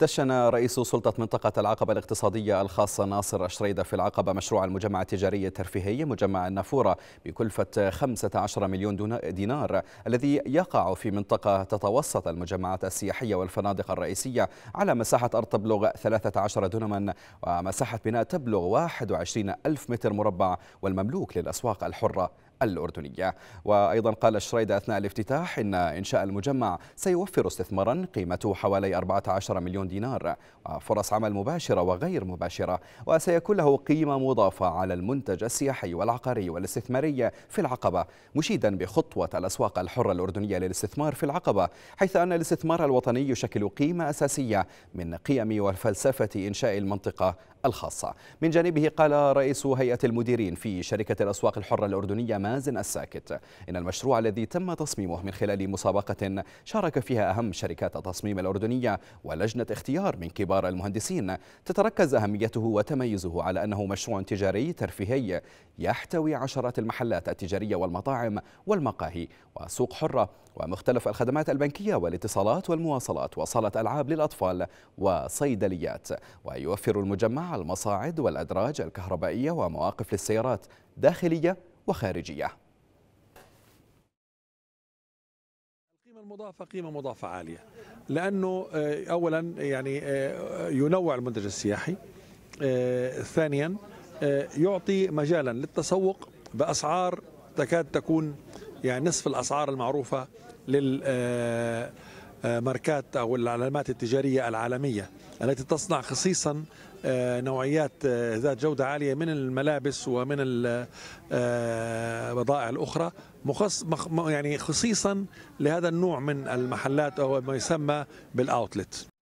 دشن رئيس سلطة منطقة العقبة الاقتصادية الخاصة ناصر الشريدة في العقبة مشروع المجمع التجاري الترفيهي مجمع النافورة بكلفة 15 مليون دينار الذي يقع في منطقة تتوسط المجمعات السياحية والفنادق الرئيسية على مساحة أرض تبلغ 13 دونما ومساحة بناء تبلغ 21 ألف متر مربع والمملوك للأسواق الحرة الأردنية. وأيضا قال الشريدة أثناء الافتتاح إن إنشاء المجمع سيوفر استثمارا قيمته حوالي 14 مليون دينار وفرص عمل مباشرة وغير مباشرة، وسيكون له قيمة مضافة على المنتج السياحي والعقاري والاستثماري في العقبة، مشيدا بخطوة الأسواق الحرة الأردنية للاستثمار في العقبة، حيث أن الاستثمار الوطني يشكل قيمة أساسية من قيم وفلسفة إنشاء المنطقة الخاصة. من جانبه قال رئيس هيئة المديرين في شركة الأسواق الحرة الأردنية مازن الساكت إن المشروع الذي تم تصميمه من خلال مسابقة شارك فيها أهم شركات التصميم الأردنية ولجنة اختيار من كبار المهندسين تتركز أهميته وتميزه على أنه مشروع تجاري ترفيهي يحتوي عشرات المحلات التجارية والمطاعم والمقاهي وسوق حرة ومختلف الخدمات البنكية والاتصالات والمواصلات وصالة ألعاب للأطفال وصيدليات، ويوفر المجمع المصاعد والأدراج الكهربائية ومواقف للسيارات داخلية وخارجية. القيمة المضافة قيمة مضافة عالية، لأنه أولا يعني ينوع المنتج السياحي، ثانيا يعطي مجالا للتسوق بأسعار تكاد تكون يعني نصف الأسعار المعروفة للماركات أو العلامات التجارية العالمية التي تصنع خصيصا نوعيات ذات جودة عالية من الملابس ومن البضائع الأخرى، يعني خصيصا لهذا النوع من المحلات أو ما يسمى بالأوتلت.